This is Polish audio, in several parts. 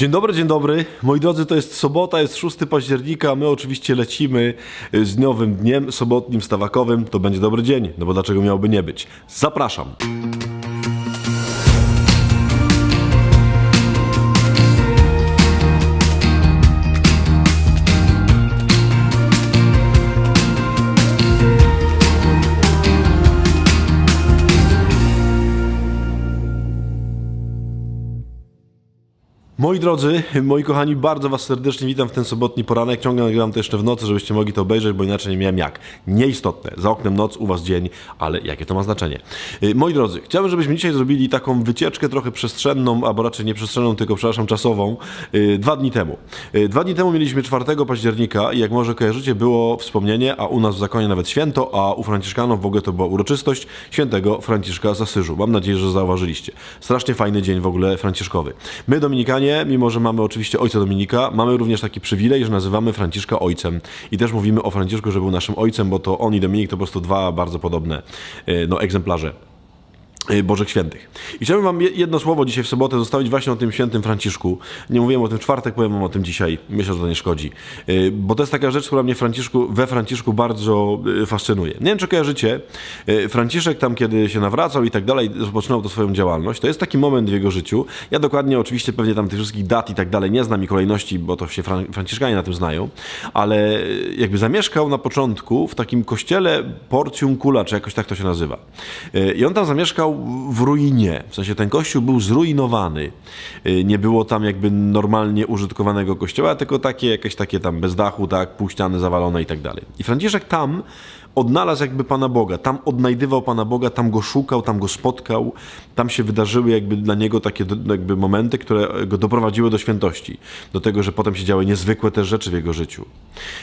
Dzień dobry, moi drodzy, to jest sobota, jest 6 października, a my oczywiście lecimy z nowym dniem sobotnim, wstawakowym. To będzie dobry dzień, no bo dlaczego miałoby nie być? Zapraszam! Moi drodzy, moi kochani, bardzo was serdecznie witam w ten sobotni poranek. Ciągle nagrywam to jeszcze w nocy, żebyście mogli to obejrzeć, bo inaczej nie miałem jak. Nieistotne. Za oknem noc, u was dzień, ale jakie to ma znaczenie? Moi drodzy, chciałbym, żebyśmy dzisiaj zrobili taką wycieczkę trochę przestrzenną, albo raczej nie przestrzenną, tylko, przepraszam, czasową. 2 dni temu. 2 dni temu mieliśmy 4 października i jak może kojarzycie, było wspomnienie, a u nas w zakonie nawet święto, a u Franciszkanów w ogóle to była uroczystość świętego Franciszka z Asyżu. Mam nadzieję, że zauważyliście. Strasznie fajny dzień w ogóle franciszkowy. My, Dominikanie, mimo że mamy oczywiście ojca Dominika, mamy również taki przywilej, że nazywamy Franciszka ojcem. I też mówimy o Franciszku, że był naszym ojcem, bo to on i Dominik to po prostu dwa bardzo podobne egzemplarze Bożych Świętych. I chciałbym wam jedno słowo dzisiaj w sobotę zostawić właśnie o tym świętym Franciszku. Nie mówiłem o tym w czwartek, powiem wam o tym dzisiaj. Myślę, że to nie szkodzi. Bo to jest taka rzecz, która mnie we Franciszku bardzo fascynuje. Nie wiem, czy kojarzycie. Franciszek tam, kiedy się nawracał i tak dalej, rozpoczynał to swoją działalność. To jest taki moment w jego życiu. Ja dokładnie oczywiście pewnie tam tych wszystkich dat i tak dalej nie znam i kolejności, bo to się Franciszkanie na tym znają. Ale jakby zamieszkał na początku w takim kościele Porcium Kula, czy jakoś tak to się nazywa. I on tam zamieszkał w ruinie, w sensie ten kościół był zrujnowany. Nie było tam jakby normalnie użytkowanego kościoła, tylko jakieś takie tam bez dachu, tak, pół ściany zawalone i tak dalej. I Franciszek tam odnalazł jakby Pana Boga, tam odnajdywał Pana Boga, tam go szukał, tam go spotkał, tam się wydarzyły jakby dla niego takie jakby momenty, które go doprowadziły do świętości, do tego, że potem się działy niezwykłe też rzeczy w jego życiu.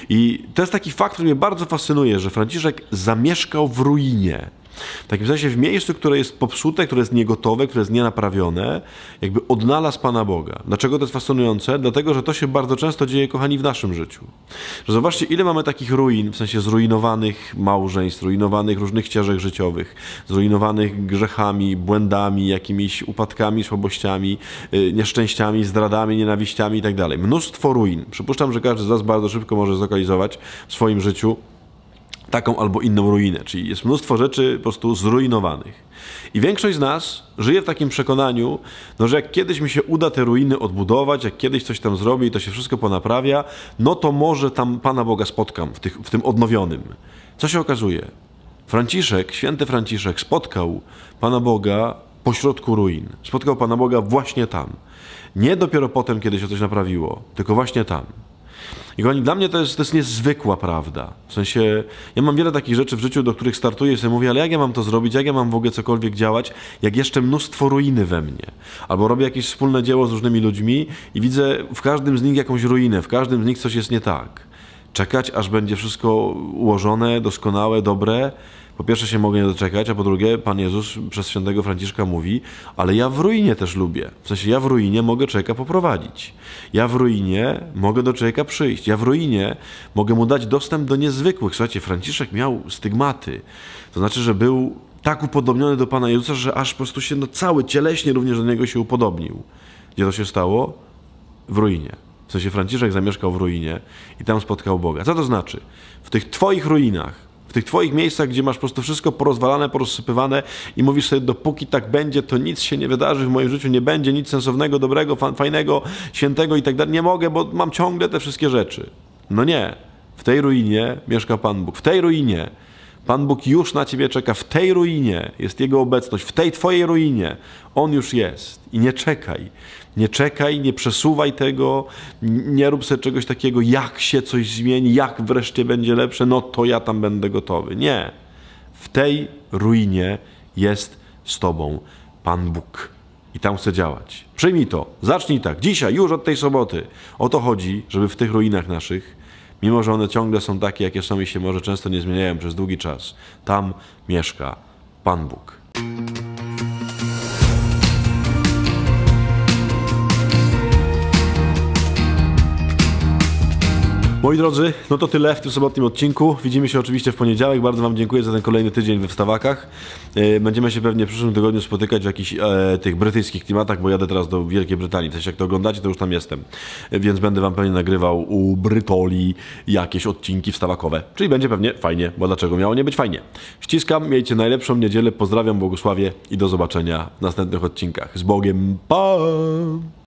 I to jest taki fakt, który mnie bardzo fascynuje, że Franciszek zamieszkał w ruinie. W takim sensie w miejscu, które jest popsute, które jest niegotowe, które jest nienaprawione, jakby odnalazł Pana Boga. Dlaczego to jest fascynujące? Dlatego, że to się bardzo często dzieje, kochani, w naszym życiu. Że zobaczcie, ile mamy takich ruin, w sensie zrujnowanych małżeństw, zrujnowanych różnych ścieżek życiowych, zrujnowanych grzechami, błędami, jakimiś upadkami, słabościami, nieszczęściami, zdradami, nienawiściami itd. Mnóstwo ruin. Przypuszczam, że każdy z nas bardzo szybko może zlokalizować w swoim życiu taką albo inną ruinę, czyli jest mnóstwo rzeczy po prostu zrujnowanych. I większość z nas żyje w takim przekonaniu, no, że jak kiedyś mi się uda te ruiny odbudować, jak kiedyś coś tam zrobię i to się wszystko ponaprawia, no to może tam Pana Boga spotkam w tym odnowionym. Co się okazuje? Franciszek, święty Franciszek spotkał Pana Boga pośrodku ruin. Spotkał Pana Boga właśnie tam. Nie dopiero potem, kiedy się coś naprawiło, tylko właśnie tam. I kochani, dla mnie to jest niezwykła prawda. W sensie, ja mam wiele takich rzeczy w życiu, do których startuję i sobie mówię, ale jak ja mam to zrobić, jak ja mam w ogóle cokolwiek działać, jak jeszcze mnóstwo ruiny we mnie. Albo robię jakieś wspólne dzieło z różnymi ludźmi i widzę w każdym z nich jakąś ruinę, w każdym z nich coś jest nie tak. Czekać, aż będzie wszystko ułożone, doskonałe, dobre. Po pierwsze się mogę nie doczekać, a po drugie Pan Jezus przez świętego Franciszka mówi, ale ja w ruinie też lubię. W sensie ja w ruinie mogę człowieka poprowadzić. Ja w ruinie mogę do człowieka przyjść. Ja w ruinie mogę mu dać dostęp do niezwykłych. Słuchajcie, Franciszek miał stygmaty. To znaczy, że był tak upodobniony do Pana Jezusa, że aż po prostu się cały cieleśnie również do Niego się upodobnił. Gdzie to się stało? W ruinie. W sensie Franciszek zamieszkał w ruinie i tam spotkał Boga. Co to znaczy? W tych twoich ruinach, w tych twoich miejscach, gdzie masz po prostu wszystko porozwalane, porozsypywane i mówisz sobie, dopóki tak będzie, to nic się nie wydarzy w moim życiu, nie będzie nic sensownego, dobrego, fajnego, świętego i tak dalej. Nie mogę, bo mam ciągle te wszystkie rzeczy. No nie. W tej ruinie mieszka Pan Bóg. W tej ruinie Pan Bóg już na ciebie czeka. W tej ruinie jest Jego obecność. W tej twojej ruinie On już jest. I nie czekaj. Nie czekaj, nie przesuwaj tego, nie rób sobie czegoś takiego, jak się coś zmieni, jak wreszcie będzie lepsze, no to ja tam będę gotowy. Nie. W tej ruinie jest z tobą Pan Bóg. I tam chce działać. Przyjmij to. Zacznij tak. Dzisiaj, już od tej soboty. O to chodzi, żeby w tych ruinach naszych, mimo że one ciągle są takie, jakie są i się może często nie zmieniają przez długi czas, tam mieszka Pan Bóg. Moi drodzy, no to tyle w tym sobotnim odcinku. Widzimy się oczywiście w poniedziałek. Bardzo wam dziękuję za ten kolejny tydzień we Wstawakach. Będziemy się pewnie w przyszłym tygodniu spotykać w jakichś tych brytyjskich klimatach, bo jadę teraz do Wielkiej Brytanii. Też jak to oglądacie, to już tam jestem. Więc będę wam pewnie nagrywał u Brytoli jakieś odcinki wstawakowe. Czyli będzie pewnie fajnie, bo dlaczego miało nie być fajnie? Ściskam, miejcie najlepszą niedzielę. Pozdrawiam, błogosławię i do zobaczenia w następnych odcinkach. Z Bogiem, pa!